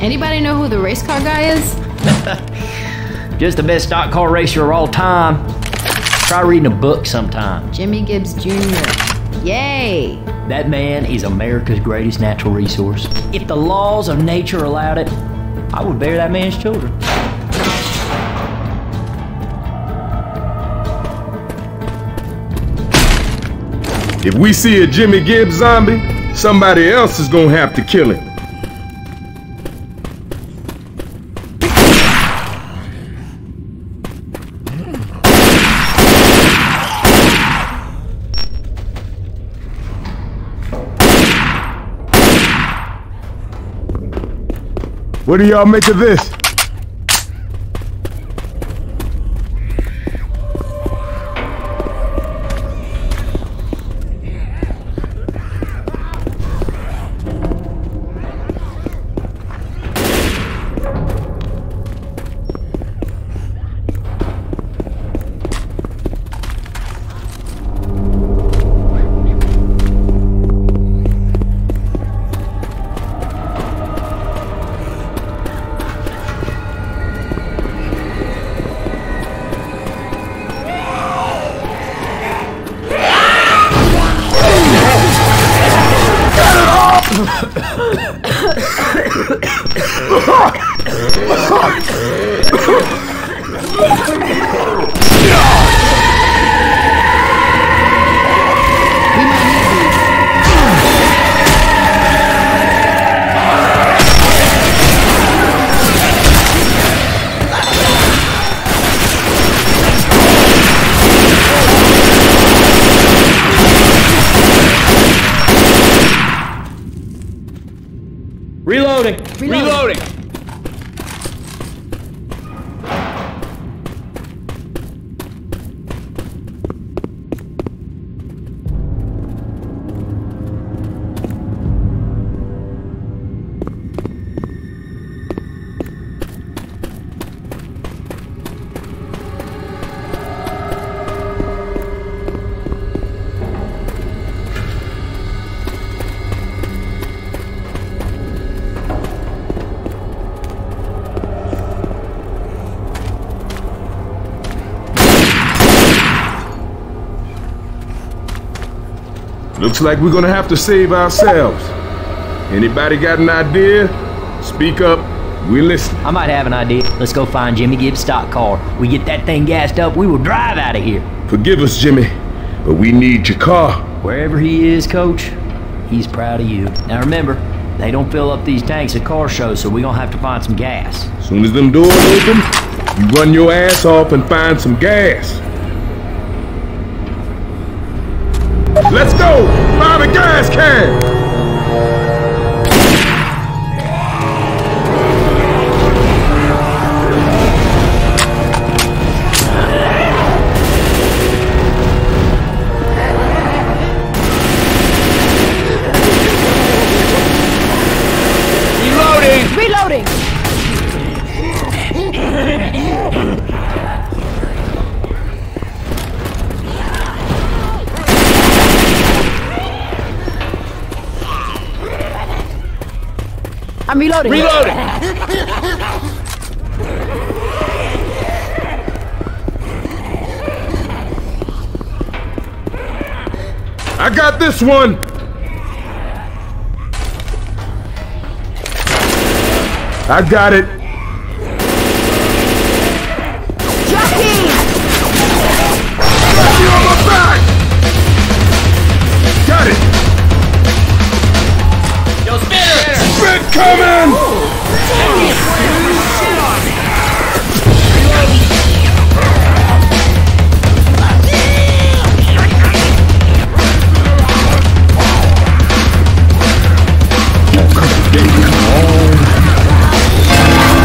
Anybody know who the race car guy is? Just the best stock car racer of all time. Try reading a book sometime. Jimmy Gibbs Jr. Yay! That man is America's greatest natural resource. If the laws of nature allowed it, I would bear that man's children. If we see a Jimmy Gibbs zombie, somebody else is gonna have to kill him. What do y'all make of this? Reloading! Looks like we're gonna have to save ourselves. Anybody got an idea? Speak up, we listen. I might have an idea. Let's go find Jimmy Gibbs' stock car. We get that thing gassed up, we will drive out of here. Forgive us, Jimmy, but we need your car. Wherever he is, Coach, he's proud of you. Now remember, they don't fill up these tanks at car shows, so we're gonna have to find some gas. As soon as them doors open, you run your ass off and find some gas. Let's go! Buy the gas can! I'm reloading! Reloading! I got this one! I got it! Jockey! Got you on my back! Got it! Spit coming! Oh, come on, baby, come on.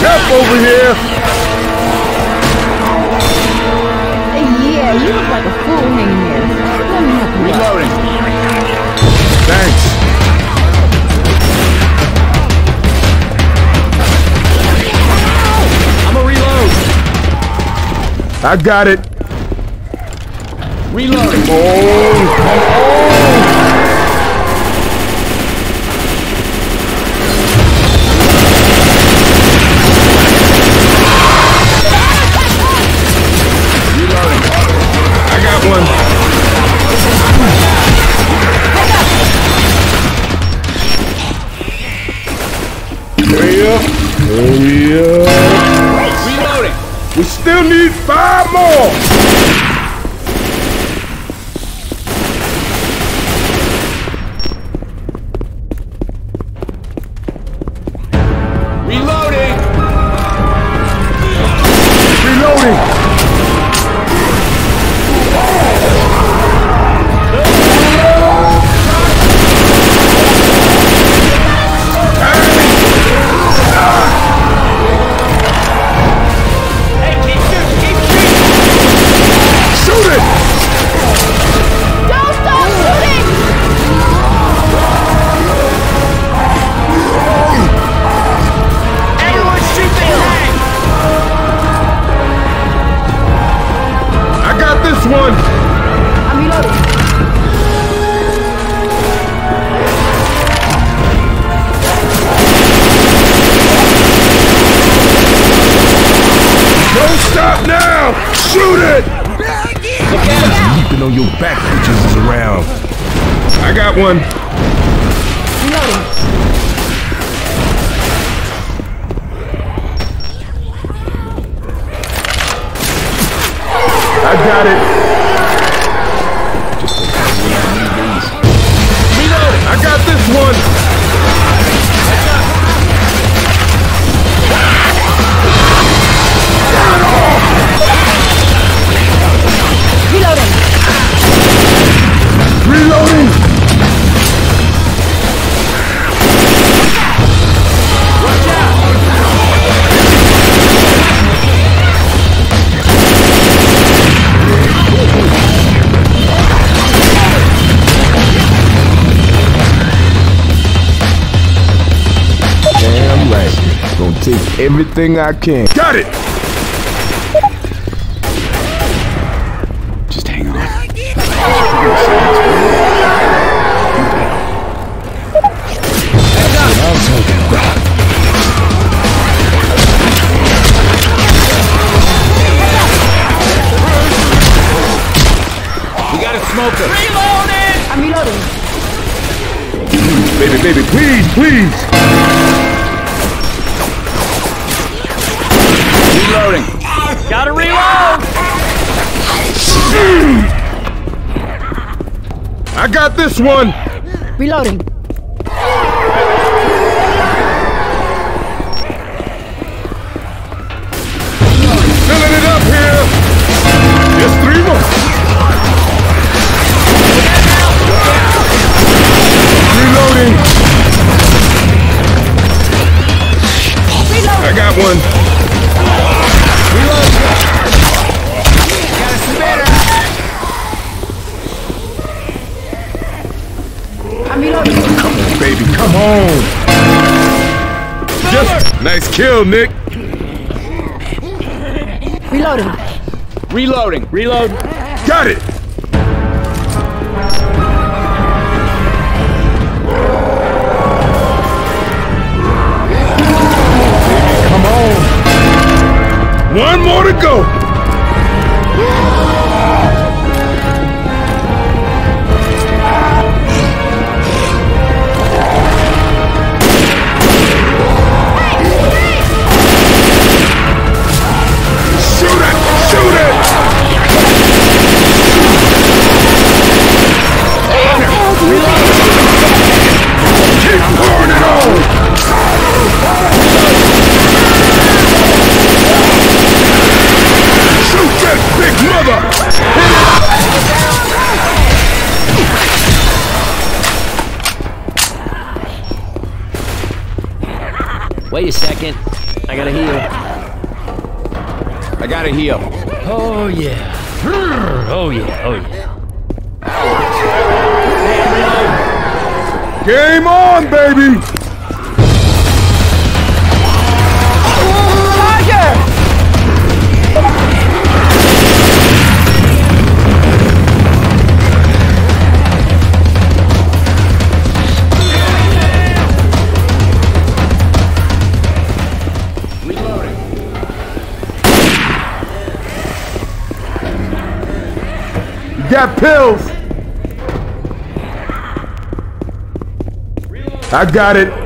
chef over here. Yeah, you look like a fool hanging there. Let me help you. Reloading. Thanks. I'm a reload. I got it. Reload. Oh. Reloading. We still need 5 more. Reloading. Reloading. Shoot it! Keeping on your back bitches is around. I got one. I got it. I got this one. Take everything I can. Got it! Just hang on. We got a smoker. Reloading! I'm reloading. Baby, baby, please, please! Reloading. Gotta reload! I got this one! Reloading. Filling it up here! Just 3 more! Reloading! Reloading. I got one. Baby, come on! Just nice kill, Nick! Reloading! Reloading! Reload! Got it! Baby, come on! 1 more to go! Wait a second. I gotta heal. Oh yeah. Oh yeah. Oh yeah. Game on, baby! Roger! Reloading. You got pills! I got it.